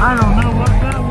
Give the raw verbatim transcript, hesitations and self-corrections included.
I don't know what that was.